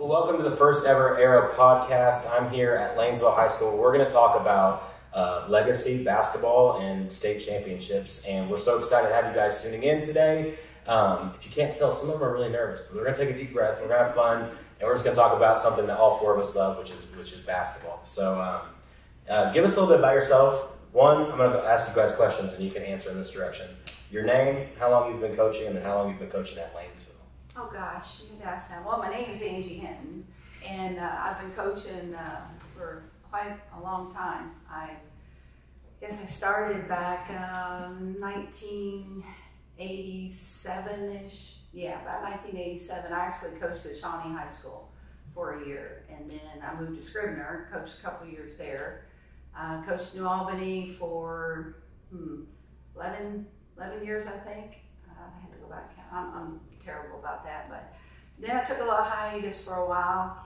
Well, welcome to the first ever Arrow podcast. I'm here at Lanesville High School. We're going to talk about legacy basketball and state championships, and we're so excited to have you guys tuning in today. If you can't tell, some of them are really nervous, but we're going to take a deep breath. We're going to have fun, and we're just going to talk about something that all four of us love, which is basketball. So, give us a little bit about yourself. One, I'm going to ask you guys questions, and you can answer in this direction. Your name, how long you've been coaching, and then how long you've been coaching at Lanesville. Oh gosh, you guys know. Well, my name is Angie Hinton, and I've been coaching for quite a long time. I guess I started back 1987-ish. Yeah, about 1987. I actually coached at Shawnee High School for a year, and then I moved to Scribner, coached a couple years there. Coached New Albany for 11 years, I think. I had to go back. I'm terrible about that, but then I took a little hiatus for a while,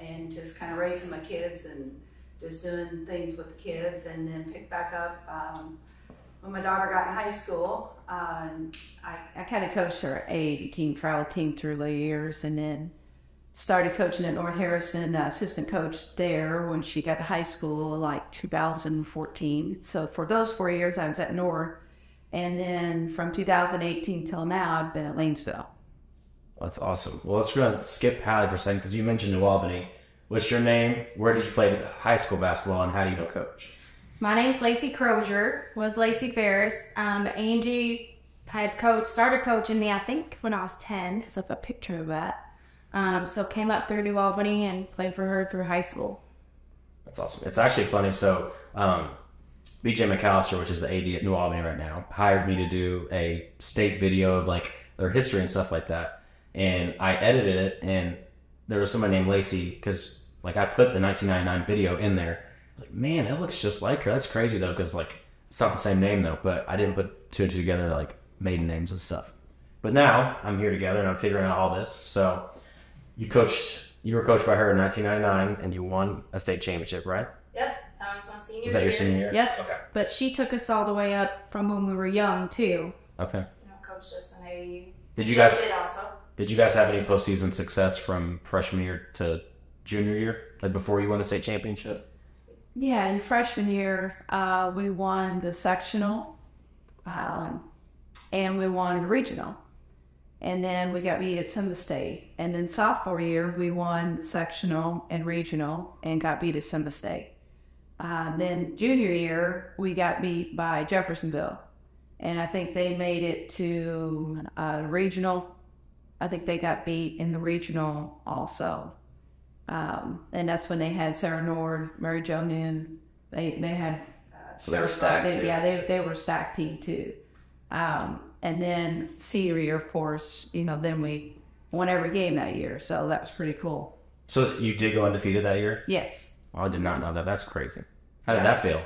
and just kind of raising my kids and just doing things with the kids, and then picked back up when my daughter got in high school. I kind of coached her A-team trial team through the years, and then started coaching at North Harrison, assistant coach there when she got to high school, like 2014. So for those 4 years, I was at North. And then from 2018 till now, I've been at Lanesville. That's awesome. Well, let's run, skip Hadley for a second, because you mentioned New Albany. What's your name? Where did you play high school basketball, and how do you know coach? My name's Lacey Crozier, was Lacey Ferris. Angie had started coaching me, I think, when I was 10, because I have a picture of that. So came up through New Albany and played for her through high school. That's awesome. It's actually funny. So, BJ McAllister, which is the AD at New Albany right now, hired me to do a state video of like their history and stuff like that. And I edited it, and there was somebody named Lacey, because like I put the 1999 video in there. I was like, man, that looks just like her. That's crazy though, because like it's not the same name though. But I didn't put two and two together, like maiden names and stuff. But now I'm here together and I'm figuring out all this. So you were coached by her in 1999, and you won a state championship, right? Yep. That was my senior year. Was that your senior year? Yep. Okay. But she took us all the way up from when we were young too. Okay. You know, coached us in AU. Did you guys have any postseason success from freshman year to junior year, like before you won the state championship? Yeah, in freshman year, we won the sectional, and we won the regional, and then we got beat at Simba State. And then sophomore year, we won sectional and regional, and got beat at Simba State. Then junior year, we got beat by Jeffersonville, and I think they made it to regional. I think they got beat in the regional also, and that's when they had Sarah Nord, Mary Jo Nunn. They had so they were stacked. Yeah, they were stacked team too. And then senior year, of course, you know, then we won every game that year, so that was pretty cool. So you did go undefeated that year? Yes. I did not know that. That's crazy. How did that feel?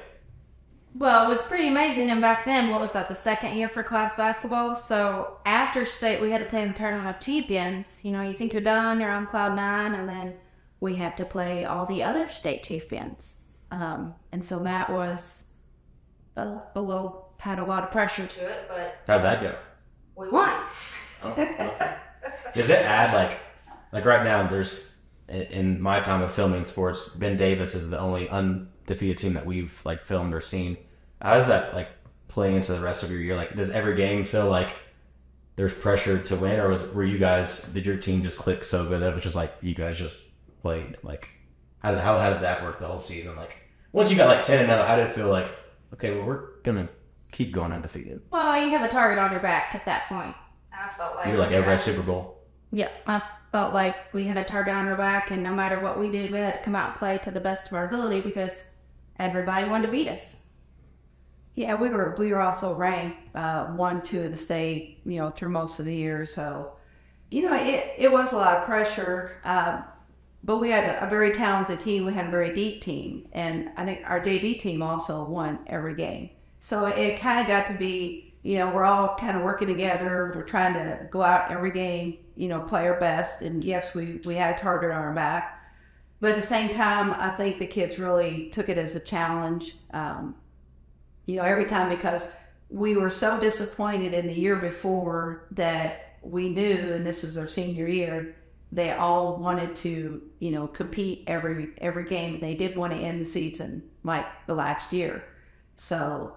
Well, it was pretty amazing. And back then, what was that, the second year for class basketball? So after state, we had to play in the Tournament of Champions. You know, you think you're done, you're on cloud nine, and then we had to play all the other state champions. And so that was had a lot of pressure to it. But how'd that go? We won. Oh, okay. Does it add, like right now, there's... In my time of filming sports, Ben Davis is the only undefeated team that we've like filmed or seen. How does that like play into the rest of your year? Like, does every game feel like there's pressure to win, or were you guys? Did your team just click so good that it was just like you guys just played? Like, how did that work the whole season? Like, once you got like 10-0, how did it feel like? Okay, well, we're gonna keep going undefeated. Well, you have a target on your back at that point. I felt like you're like everybody's Super Bowl. Yeah, I felt like we had a target on our back, and no matter what we did, we had to come out and play to the best of our ability because everybody wanted to beat us. Yeah, we were also ranked 1, 2 in the state, you know, through most of the year. So, you know, it was a lot of pressure, but we had a very talented team. We had a very deep team, and I think our JV team also won every game. So it kind of got to be, you know, we're all kind of working together. We're trying to go out every game, you know, play our best. And yes, we had a target on our back. But at the same time, I think the kids really took it as a challenge, you know, every time, because we were so disappointed in the year before that we knew, and this was our senior year, they all wanted to, you know, compete every game. They did want to end the season like the last year. So,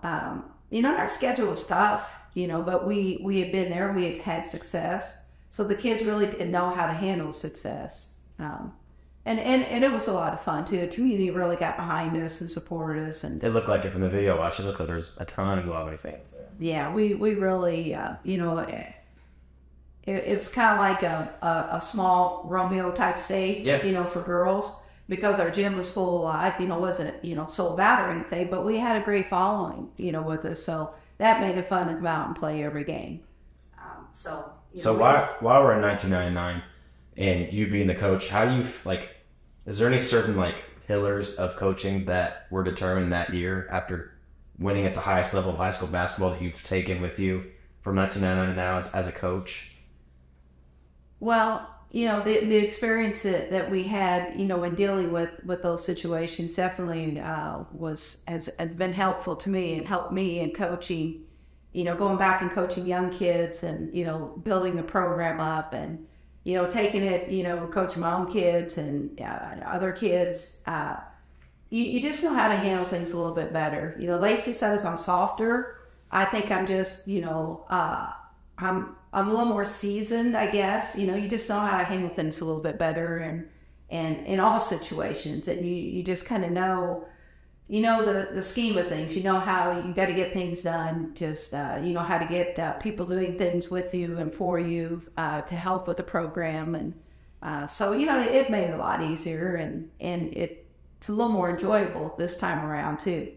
you know, our schedule was tough, you know, but we had been there, we had had success. So the kids really didn't know how to handle success. And it was a lot of fun too. The community really got behind us and supported us. And it looked like it from the video watch. It looked like there's a ton of New Albany fans there. Yeah, we really, you know, it was kind of like a small Romeo type stage, yeah, you know, for girls, because our gym was full of life, you know, wasn't, you know, sold out or anything, but we had a great following, you know, with us. So that made it fun to come out and play every game. So while we're in 1999 and you being the coach, how do you, like, is there any certain, like, pillars of coaching that were determined that year after winning at the highest level of high school basketball that you've taken with you from 1999 to now as a coach? Well, you know, the experience that we had, you know, in dealing with those situations definitely has been helpful to me and helped me in coaching, you know, going back and coaching young kids and, you know, building the program up and, you know, taking it, you know, coaching my own kids and other kids. You just know how to handle things a little bit better. You know, Lacey says I'm softer. I think I'm just, you know, I'm a little more seasoned, I guess. You know, you just know how to handle things a little bit better and in all situations. And you just kind of know, you know, the scheme of things. You know how you got to get things done. Just, you know, how to get people doing things with you and for you to help with the program. And so, you know, it made it a lot easier. And it's a little more enjoyable this time around, too.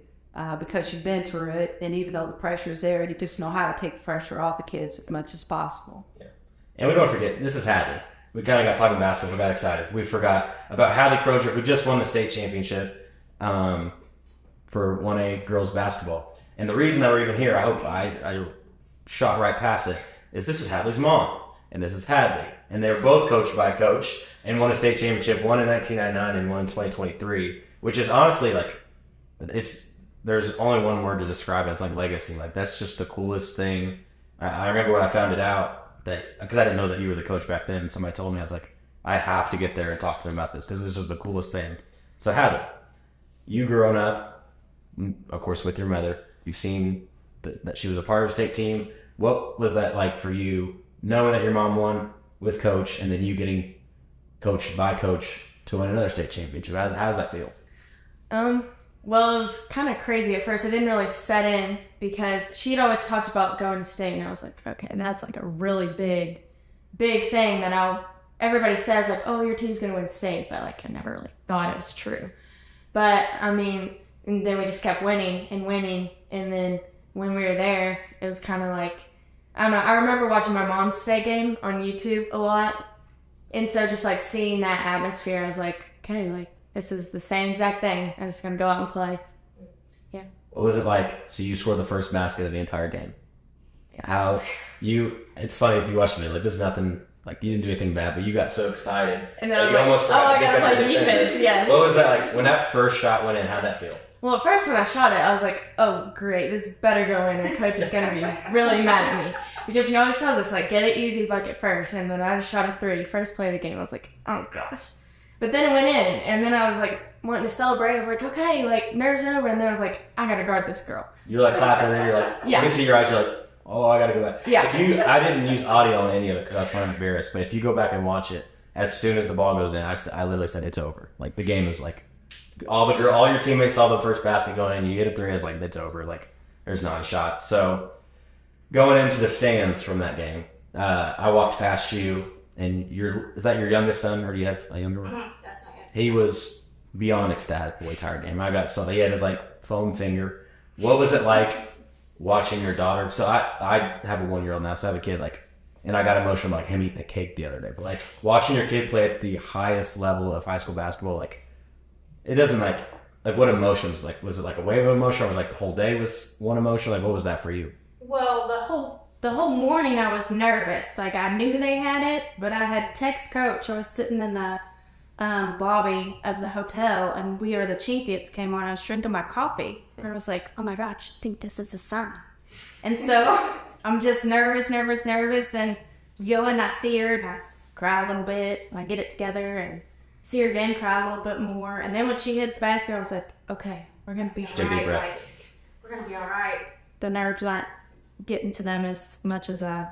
Because you've been through it, and even though the pressure is there, you just know how to take the pressure off the kids as much as possible. Yeah. And we don't forget, this is Hadley. We kind of got talking basketball, we got excited. We forgot about Hadley Crozier, who just won the state championship for 1A girls basketball. And the reason that we're even here, I hope I shot right past it, is this is Hadley's mom, and this is Hadley. And they were both coached by a coach, and won a state championship, one in 1999 and one in 2023, which is honestly, like, it's... There's only one word to describe it. It's like legacy. Like, that's just the coolest thing. I remember when I found it out, that because I didn't know that you were the coach back then. And somebody told me, I was like, I have to get there and talk to them about this because this is the coolest thing. So Hadley, you growing up, of course, with your mother, you've seen that she was a part of the state team. What was that like for you, knowing that your mom won with coach and then you getting coached by coach to win another state championship? How does that feel? Well, it was kind of crazy at first. It didn't really set in because she'd always talked about going to state, and I was like, okay, that's like a really big, big thing that everybody says, like, oh, your team's going to win state, but, like, I never really thought it was true. But, I mean, and then we just kept winning, and then when we were there, it was kind of like, I don't know, I remember watching my mom's state game on YouTube a lot, and so just, like, seeing that atmosphere, I was like, okay, like, this is the same exact thing. I'm just going to go out and play. Yeah. What was it like? So you scored the first basket of the entire game. Yeah. It's funny if you watch me, like, there's nothing, like, you didn't do anything bad, but you got so excited. And then I was like, almost forgot I got to play defense, yes. What was that like? When that first shot went in, how'd that feel? Well, at first when I shot it, I was like, oh, great, this better go in, and coach is going to be really mad at me. Because she always tells us, like, get it easy bucket first, and then I just shot a three. First play of the game, I was like, oh, gosh. But then it went in, and then I was, like, wanting to celebrate. I was like, okay, like, nerves over. And then I was like, I got to guard this girl. You're, like, clapping, and then you're like, yeah. You can see your eyes, you're like, oh, I got to go back. Yeah. I didn't use audio on any of it because I was kind of embarrassed. But if you go back and watch it, as soon as the ball goes in, I literally said, it's over. Like, the game was, like, all your teammates saw the first basket going in. You hit a three, and it's like, it's over. Like, there's not a shot. So going into the stands from that game, I walked past you. And is that your youngest son, or do you have a younger one? Mm-hmm. That's my youngest. He was beyond ecstatic the entire game. I got something. He had his, like, foam finger. What was it like watching your daughter? So I have a 1-year-old now, so I have a kid, like, and I got emotional about him eating a cake the other day. But, like, watching your kid play at the highest level of high school basketball, like, it doesn't, like what emotions? Like, was it like a wave of emotion, or was, like, the whole day was one emotion? Like, what was that for you? Well, the whole morning I was nervous. Like, I knew they had it, but I had text coach. I was sitting in the lobby of the hotel, and We Are the Champions came on. I was drinking my coffee, and I was like, oh my gosh, I think this is a sign. And so I'm just nervous, and yo, and I see her, and I cry a little bit, like get it together and see her again, cry a little bit more. And then when she hit the basket, I was like, okay, we're going to be all right. Like, we're going to be all right. The nerves like getting to them as much as I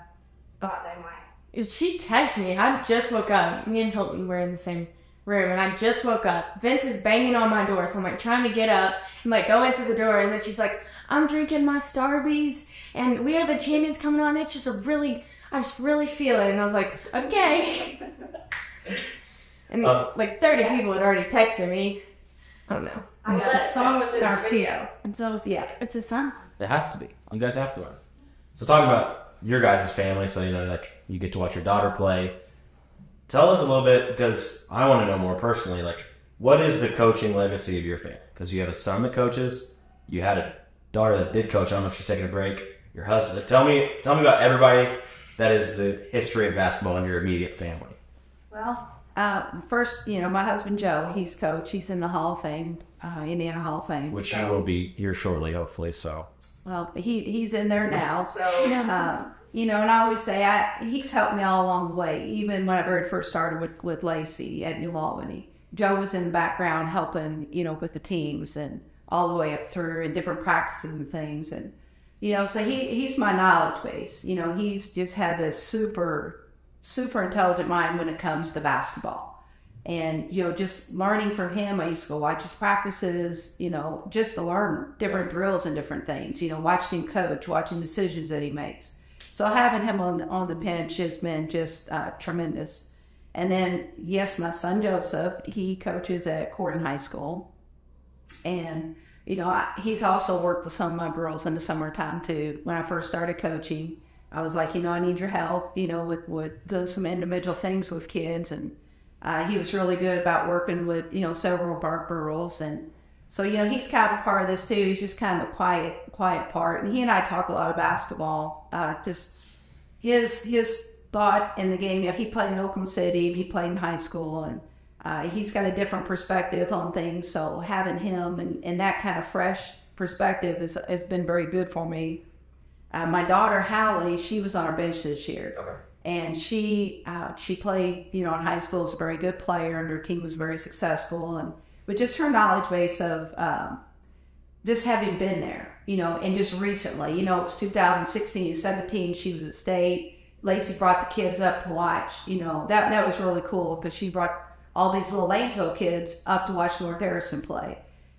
thought they might. She texted me. I just woke up. Me and Hilton were in the same room, and I just woke up. Vince is banging on my door, so I'm like trying to get up and like go into the door, and then she's like, I'm drinking my Starbies and We Are the Champions coming on. It's just I just really feel it. And I was like, okay. And like 30 people had already texted me. I don't know. It's a song with Starfio. And so yeah, it's a song. It has to be. You guys have to learn. So talking about your guys' family, so you know, like you get to watch your daughter play. Tell us a little bit, because I want to know more personally, like, what is the coaching legacy of your family? Because you have a son that coaches, you had a daughter that did coach, I don't know if she's taking a break, your husband. Like, tell me about everybody that is the history of basketball in your immediate family. Well, first, you know, my husband Joe, he's coach. He's in the Hall of Fame, Indiana Hall of Fame. Which he will be here shortly, hopefully, so. Well, he's in there now, so... You know, and I always say he's helped me all along the way, even whenever it first started with Lacey at New Albany. Joe was in the background helping, you know, with the teams and all the way up through and different practices and things. And, you know, so he's my knowledge base. You know, he's just had this super, super intelligent mind when it comes to basketball. And, you know, just learning from him, I used to go watch his practices, you know, just to learn different drills and different things, you know, watching him coach, watching decisions that he makes. So having him on the bench has been just tremendous. And then, yes, my son Joseph, he coaches at Corbin High School. And, you know, he's also worked with some of my girls in the summertime, too. When I first started coaching, I was like, you know, I need your help, you know, with doing some individual things with kids. And he was really good about working with, you know, several of our girls. And so, you know, he's kind of a part of this, too. He's just kind of a quiet part, and he and I talk a lot of basketball. Just his thought in the game. You know, he played in Oakland City, he played in high school, and he's got a different perspective on things. So having him and that kind of fresh perspective has been very good for me. My daughter Hallie, she was on our bench this year, and she played, you know, in high school as a very good player, and her team was very successful. And with just her knowledge base of just having been there. You know, and just recently, you know, it was 2016 and 17, she was at state. Lacey brought the kids up to watch, you know, that was really cool because she brought all these little Lanesville kids up to watch North Harrison play.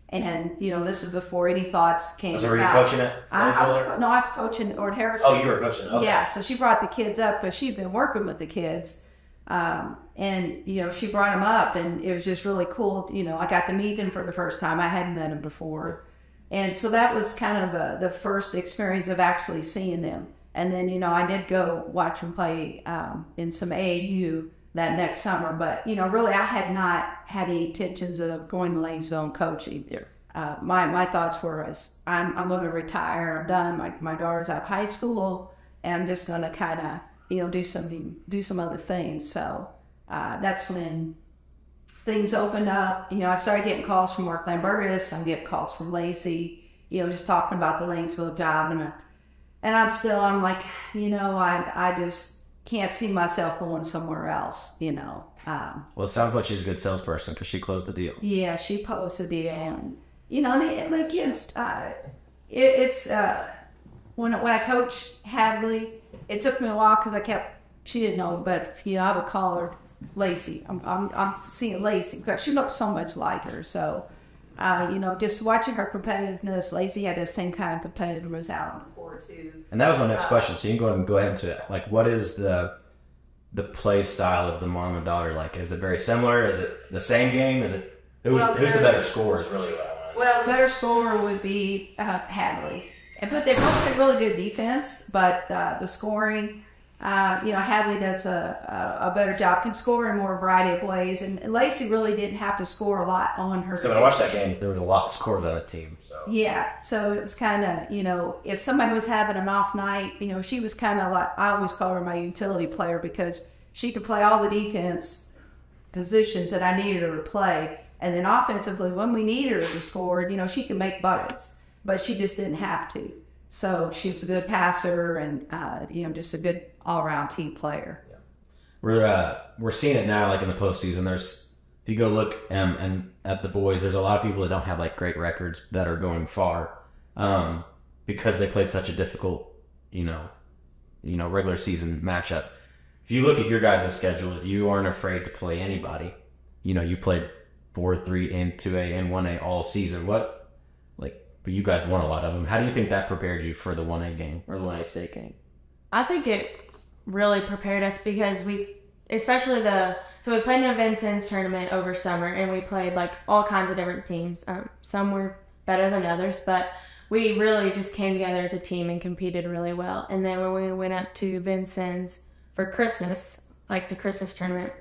And, you know, this is before any thoughts came about. So were you coaching it? No, I was coaching North Harrison. Oh, you were coaching, okay. Yeah, so she brought the kids up because she'd been working with the kids. And, you know, she brought them up and it was just really cool. You know, I got to meet them for the first time. I hadn't met them before. And so that was kind of the first experience of actually seeing them. And then, you know, I did go watch them play in some AAU that next summer. But, you know, really I had not had any intentions of going to Lanesville and coaching. Yeah. My thoughts were, I'm going to retire. I'm done. My daughter's out of high school, and I'm just going to kind of, you know, do some other things. So that's when things opened up. You know, I started getting calls from Mark Lambertus. I'm getting calls from Lacey, you know, just talking about the Lanesville job. And I'm like, you know, I just can't see myself going somewhere else, you know. Well, it sounds like she's a good salesperson because she closed the deal. Yeah, she closed the deal. And, you know, and against, when I coached Hadley, it took me a while because she didn't know, but, you know, I would call her Lacey. I'm seeing Lacey. She looked so much like her. So, you know, just watching her competitiveness, Lacey had the same kind of competitiveness out on the court too. And that was my next question. So you can go ahead into it. Like, what is the play style of the mom and daughter like? Is it very similar? Is it the same game? Is it who's the better scorer? Is really what I want. Well, the better scorer would be Hadley, but they both did really good defense. But the scoring. You know, Hadley does a better job, can score in more variety of ways, and Lacey really didn't have to score a lot on her team. When I watched that game, there was a lot of scores on the team. So yeah, so it was kind of, you know, if somebody was having an off night, you know, she was kind of like, I always call her my utility player because she could play all the defense positions that I needed her to play, and then offensively, when we needed her to score, you know, she could make buckets, but she just didn't have to. So she was a good passer and, you know, just a good all-around team player. Yeah. We're seeing it now, like in the postseason. There's, if you go look and at the boys, there's a lot of people that don't have like great records that are going far because they played such a difficult, you know, regular season matchup. If you look at your guys' schedule, you aren't afraid to play anybody. You know, you played 4-3 and 2A and 1A all season. But you guys won a lot of them. How do you think that prepared you for the 1A game or the 1A state game? I think it really prepared us because we played in a Vincennes tournament over summer, and we played like all kinds of different teams. Some were better than others, but we really just came together as a team and competed really well. And then when we went up to Vincennes for Christmas, like the Christmas tournament,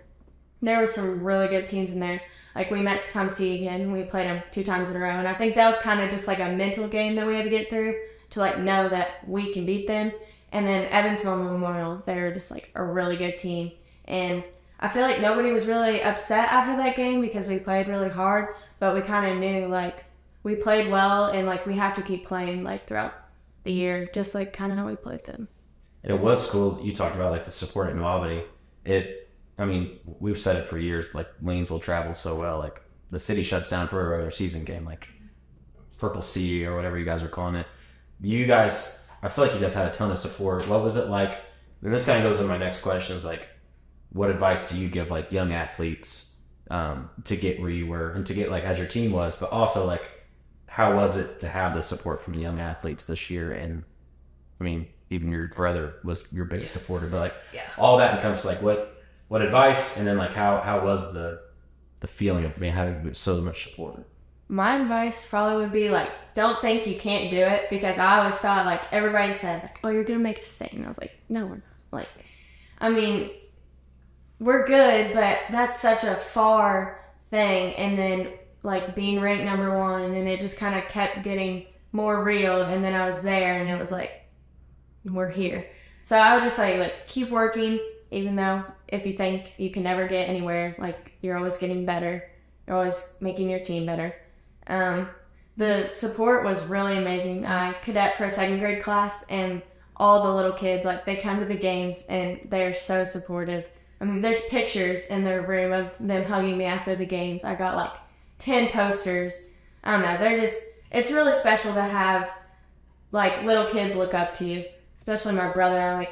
there were some really good teams in there. Like, we met Tecumseh again. We played them 2 times in a row. And I think that was kind of just like a mental game that we had to get through to, like, know that we can beat them. And then Evansville Memorial, they were just, like, a really good team. And I feel like nobody was really upset after that game because we played really hard. But we kind of knew, like, we played well and, like, we have to keep playing, like, throughout the year, just, like, kind of how we played them. And it was cool. You talked about, like, the support at New Albany. I mean, we've said it for years, like, Lanesville travels so well. Like, the city shuts down for a regular season game, like Purple Sea or whatever you guys are calling it. You guys, I feel like you guys had a ton of support. What was it like? And this kind of goes into my next question is, like, what advice do you give, like, young athletes to get where you were and to get, like, as your team was, but also, like, how was it to have the support from the young athletes this year? And, I mean, even your brother was your biggest supporter, but, like, all that comes, like, what advice, and then, like, how was the feeling of having so much support? My advice probably would be, like, don't think you can't do it, because I always thought, like, everybody said, like, oh, you're going to make it state. And I was like, no, we're not. Like, I mean, we're good, but that's such a far thing. And then, like, being ranked #1, and it just kind of kept getting more real. And then I was there, and it was like, we're here. So I would just say, like, keep working, even though if you think you can never get anywhere, like, you're always getting better. You're always making your team better. The support was really amazing. I cadet for a 2nd grade class, and all the little kids, like, they come to the games, and they're so supportive. I mean, there's pictures in their room of them hugging me after the games. I got, like, 10 posters. I don't know. They're just, it's really special to have, like, little kids look up to you, especially my brother.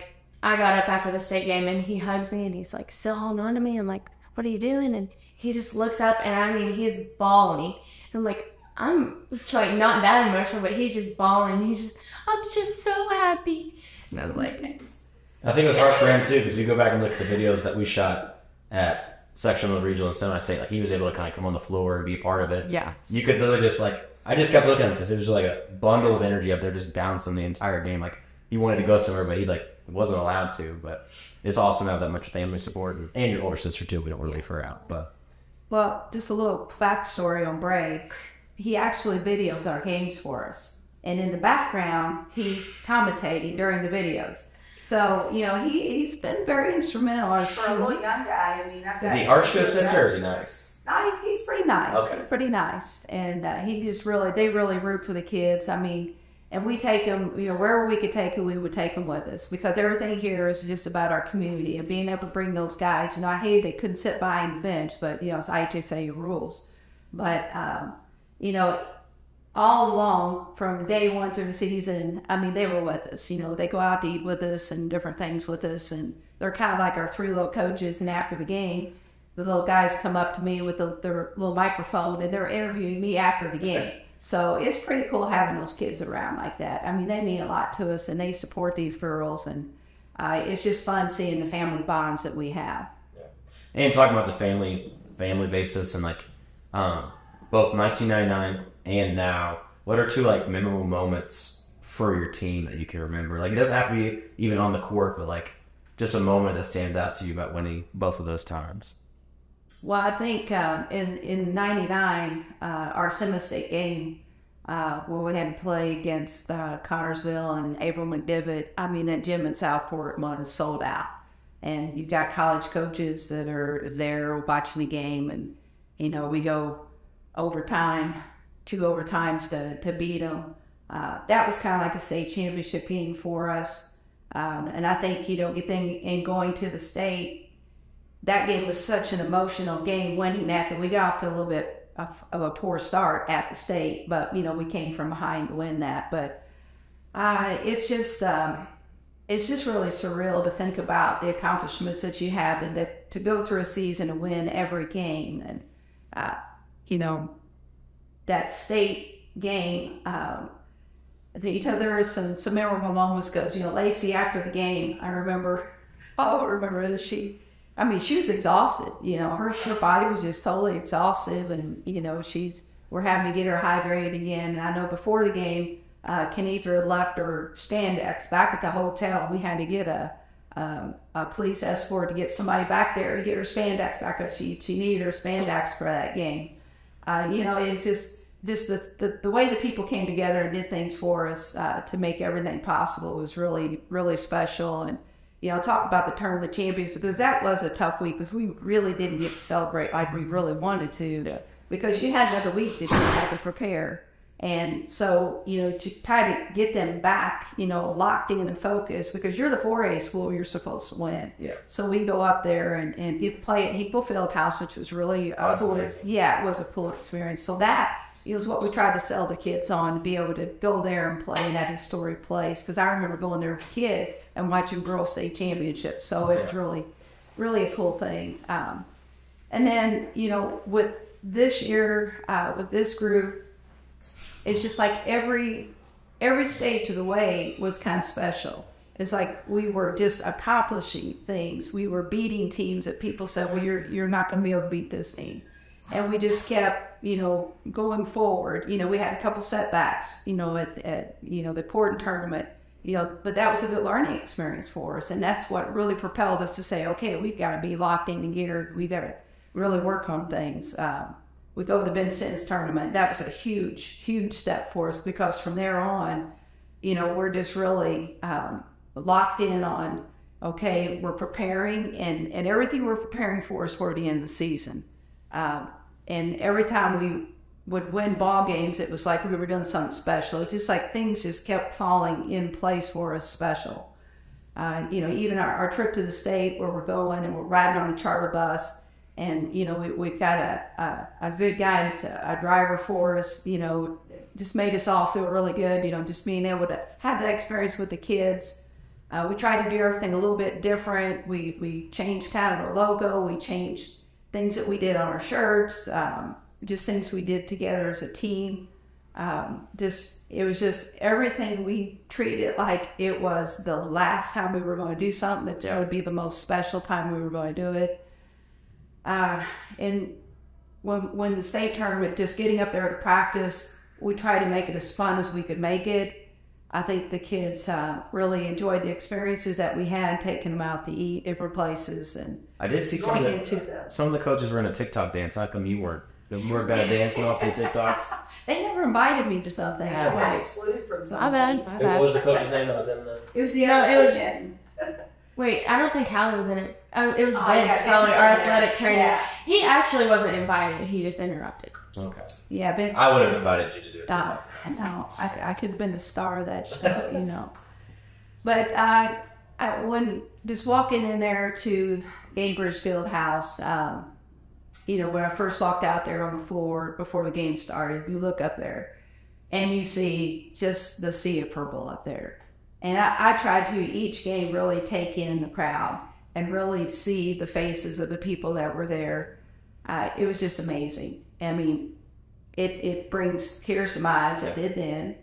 I got up after the state game, and he hugs me, and he's like, still holding on to me. I'm like, what are you doing? And he just looks up, and I mean, he's bawling. And I'm like, I'm just, like, not that emotional, but he's just bawling. He's just, I'm just so happy. And I was like, I think it was hard for him too, because if you go back and look at the videos that we shot at sectional, regional, and semi-state, like, he was able to kind of come on the floor and be a part of it. Yeah. You could literally just, like, I just kept looking at him because it was just like a bundle of energy up there, just bouncing the entire game. Like, he wanted to go somewhere, but he, like, wasn't allowed to. But it's awesome to have that much family support, and your older sister too. We don't want to leave her out. But well, just a little backstory on Bray. He actually videos our games for us, and in the background, he's commentating during the videos. So, you know, he's been very instrumental for a little young guy. I mean, is he harsh to his sister? Is he nice? No, he's pretty nice. Okay. He's pretty nice, and they really root for the kids. I mean. And we take them, you know, wherever we could take them, we would take them with us, because everything here is just about our community and being able to bring those guys. You know, I hated they couldn't sit behind the bench, but, you know, it's IHSA rules. But, you know, all along from day 1 through the season, I mean, they were with us. You know, they go out to eat with us and different things with us. And they're kind of like our 3 little coaches. And after the game, the little guys come up to me with their little microphone, and they're interviewing me after the game. So it's pretty cool having those kids around like that. I mean, they mean a lot to us, and they support these girls, and it's just fun seeing the family bonds that we have. Yeah. And talking about the family basis, and, like, both 1999 and now, what are 2, like, memorable moments for your team that you can remember? Like, it doesn't have to be even on the court, but, like, just a moment that stands out to you about winning both of those times. Well, I think in 99, our semi-state game where we had to play against Connorsville and Averill McDivitt, I mean, that gym in Southport was sold out. And you've got college coaches that are there watching the game. And, you know, we go overtime, 2 overtimes to beat them. That was kind of like a state championship game for us. And I think, you know, getting and going to the state, that game was such an emotional game, winning that, that we got off to a little bit of a poor start at the state, but you know, we came from behind to win that. But it's just really surreal to think about the accomplishments that you have, and that to go through a season and win every game. And you know, that state game, you know, there are some memorable moments, because you know, Lacey after the game, I remember, I mean, she was exhausted, you know, her body was just totally exhausted, and, you know, we're having to get her hydrated again. And I know before the game, Kenithra left her Standex back at the hotel. We had to get a police escort to get somebody back there to get her Standex back, because she needed her Standex for that game. You know, it's just the way that people came together and did things for us to make everything possible was really, really special. And you know, talk about the tournament champions, because that was a tough week, because we really didn't get to celebrate like we really wanted to, yeah, because you had another week that you had to prepare. And so, you know, to try to get them back, you know, locked in and focused, because you're the 4A school, you're supposed to win. Yeah. So we go up there and get to play at Hinkle Fieldhouse, which was really awesome. It was a cool experience. So that was what we tried to sell the kids on, to be able to go there and play in that historic place. Because I remember going there as a kid and watching girls' state championships. So it was really, really a cool thing. And then, you know, with this year, with this group, it's just like every stage of the way was kind of special. It's like we were just accomplishing things. We were beating teams that people said, well, you're not going to be able to beat this team. And we just kept, you know, going forward. You know, we had a couple setbacks, you know, at you know, the Portland tournament, you know, but that was a good learning experience for us. And that's what really propelled us to say, okay, we've got to be locked in and geared. We've got to really work on things. We go to the Ben Simmons tournament. That was a huge, huge step for us, because from there on, you know, we're just really locked in on, okay, we're preparing, and everything we're preparing for is for the end of the season. And every time we would win ball games, it was like we were doing something special. It just like things just kept falling in place for us special. You know, even our trip to the state, where we're going and we're riding on a charter bus, and you know, we've got a good guy, a driver for us, you know, just made us all feel really good, you know, just being able to have that experience with the kids. We tried to do everything a little bit different. We changed kind of our logo, we changed things that we did on our shirts, just things we did together as a team. It was just everything we treated like it was the last time we were going to do something, that it would be the most special time we were going to do it. And when the state tournament, just getting up there to practice, we tried to make it as fun as we could make it. I think the kids really enjoyed the experiences that we had, taking them out to eat different places. And I did see some of the coaches were in a TikTok dance. How come you weren't? You weren't better dancing off your TikToks? They never invited me to something. I got excluded from something. What was the coach's name that was in the? It was the Wait, I don't think Hallie was in it. It was Vince, probably our athletic trainer. Yeah. He actually wasn't invited. He just interrupted. Okay. Yeah, Vince. I would have invited you to do it. TikTok. No, I could have been the star of that show, you know. But when just walking in there to Gabriel's Field House, you know, when I first walked out there on the floor before the game started, you look up there and you see just the sea of purple up there. And I tried to each game really take in the crowd and really see the faces of the people that were there. It was just amazing. I mean, it brings tears to my eyes. It did then,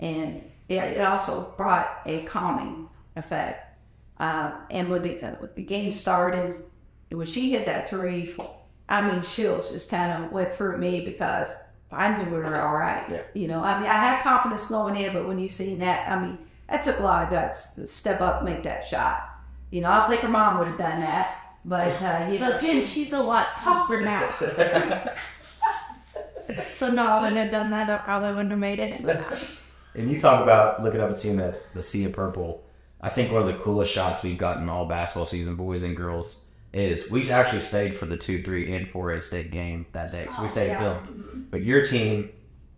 and it also brought a calming effect. And when the game started, when she hit that three, I mean, chills just kind of went through me, because I knew we were all right. Yeah. You know, I mean, I had confidence going in, but when you seen that, I mean, that took a lot of guts to step up and make that shot. You know, I think her mom would have done that, but you know, she's a lot softer now. So no, I wouldn't have done that. I probably wouldn't have made it. And you talk about looking up and seeing the sea of purple. I think one of the coolest shots we've gotten all basketball season, boys and girls, is we actually stayed for the 2, 3, and 4A state game that day. So we stayed filmed. But your team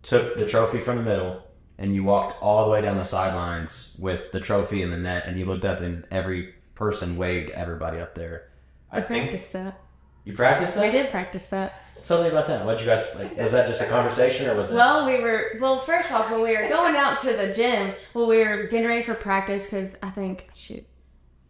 took the trophy from the middle, and you walked all the way down the sidelines with the trophy in the net, and you looked up, and every person waved everybody up there. I practiced that. You practiced that? We did practice that. Tell me about that. What you guys like? Was that just a conversation, or was it? Well, first off, when we were going out to the gym, we were getting ready for practice because I think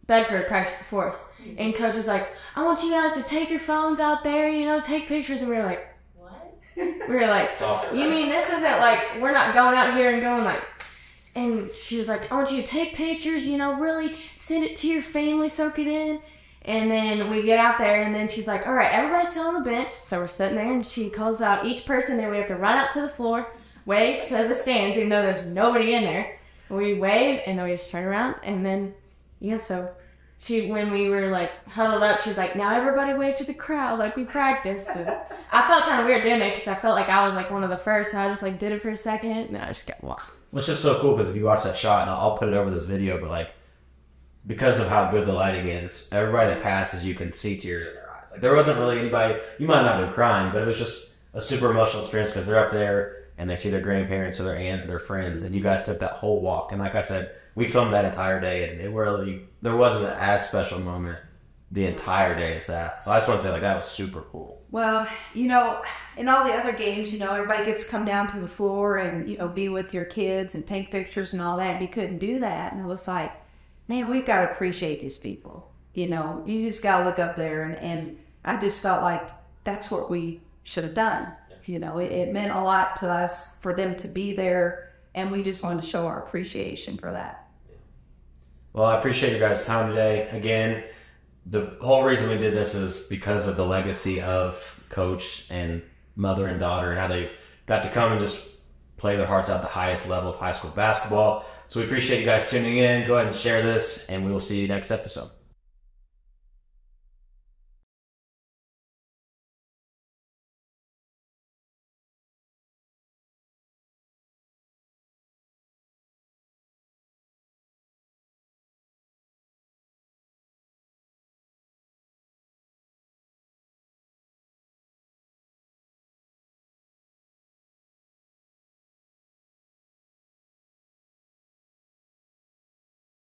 Bedford practiced before us, and Coach was like, "I want you guys to take your phones out there, you know, take pictures," and we were like, "What?" We were like, "You mean this isn't like we're not going out here and going like?" And she was like, "I want you to take pictures, you know, really send it to your family, soak it in." And then we get out there, and then she's like, all right, everybody's still on the bench. So we're sitting there, and she calls out each person, and we have to run up to the floor, wave to the stands, even though there's nobody in there. We wave, and then we just turn around, and then, yeah, so when we were, like, huddled up, she's like, now everybody wave to the crowd like we practiced. So I felt kind of weird doing it because I felt like I was, like, one of the first, so I just, like, did it for a second, and I just got walked. Well, it's just so cool because if you watch that shot, and I'll put it over this video, but, like, because of how good the lighting is, everybody that passes, you can see tears in their eyes. Like, there wasn't really anybody, you might not have been crying, but it was just a super emotional experience because they're up there and they see their grandparents or their aunt or their friends, and you guys took that whole walk. And like I said, we filmed that entire day, and it really, there wasn't as special moment the entire day as that. So I just want to say, like, that was super cool. Well, you know, in all the other games, you know, everybody gets to come down to the floor and, you know, be with your kids and take pictures and all that, and we couldn't do that. And it was like, man, we've got to appreciate these people. You know, you just got to look up there. And I just felt like that's what we should have done. You know, it meant a lot to us for them to be there. And we just wanted to show our appreciation for that. Well, I appreciate you guys' time today. Again, the whole reason we did this is because of the legacy of Coach and mother and daughter and how they got to come and just play their hearts out at the highest level of high school basketball. So we appreciate you guys tuning in. Go ahead and share this, and we will see you next episode.